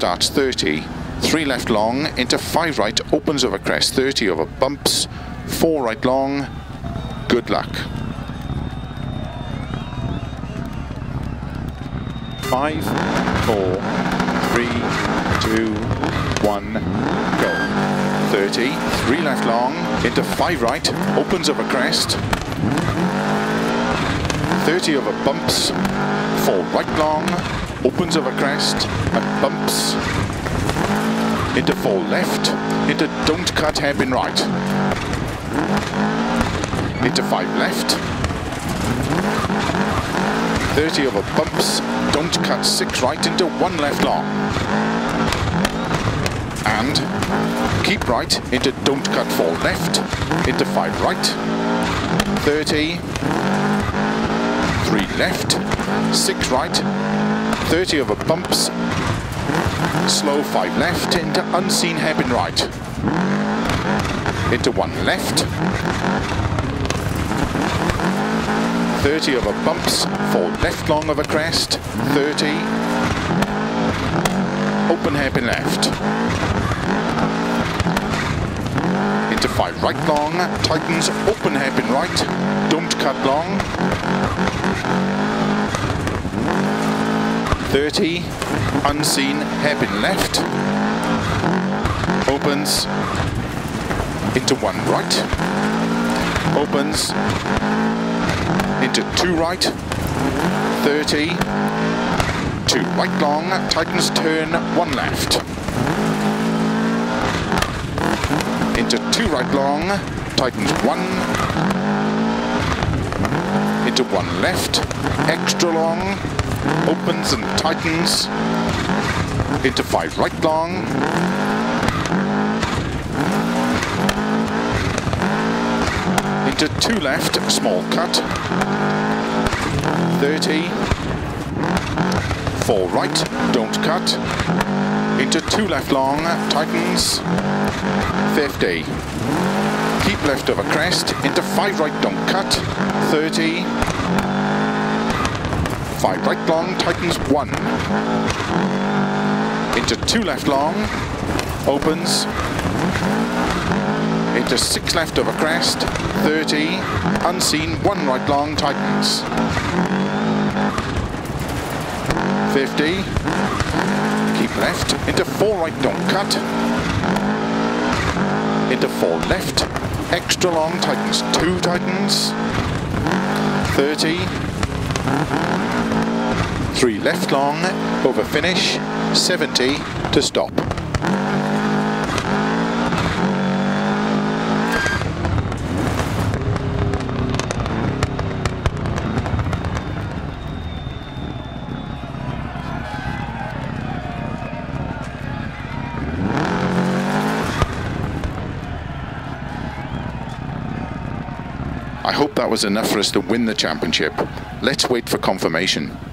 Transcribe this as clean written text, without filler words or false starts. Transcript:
starts 30, 3 left long into 5 right, opens over crest, 30 over bumps, 4 right long, good luck. 5, 4, 3, 2, 1, go. 30, 3 left long into 5 right, opens over crest, 30 over bumps, 4 right long, opens over crest and bumps, into 4 left, into don't cut hairpin right, into 5 left, 30 over bumps, don't cut 6 right into 1 left long, and keep right into don't cut 4 left, into 5 right, 30, 3 left, 6 right, 30 over bumps, slow 5 left into unseen hairpin right, into 1 left, 30 over bumps, 4 left long over crest, 30, open hairpin left, into 5 right long, tightens, open hairpin right, don't cut long, 30, unseen, hairpin left, opens, into 1 right, opens, into 2 right, 30, 2 right long, tightens, turn, 1 left, into 2 right long, tightens, 1, into 1 left, extra long, opens and tightens, into 5 right long, into 2 left, small cut, 30, 4 right, don't cut, into 2 left long, tightens, 50, keep left over crest, into 5 right, don't cut, 30, 5 right long, tightens 1, into 2 left long, opens, into 6 left over crest, 30, unseen, 1 right long, tightens, 50, keep left, into 4 right, don't cut, into 4 left, extra long, tightens 2, tightens, 30, 3 left long, over finish, 70 to stop. I hope that was enough for us to win the championship. Let's wait for confirmation.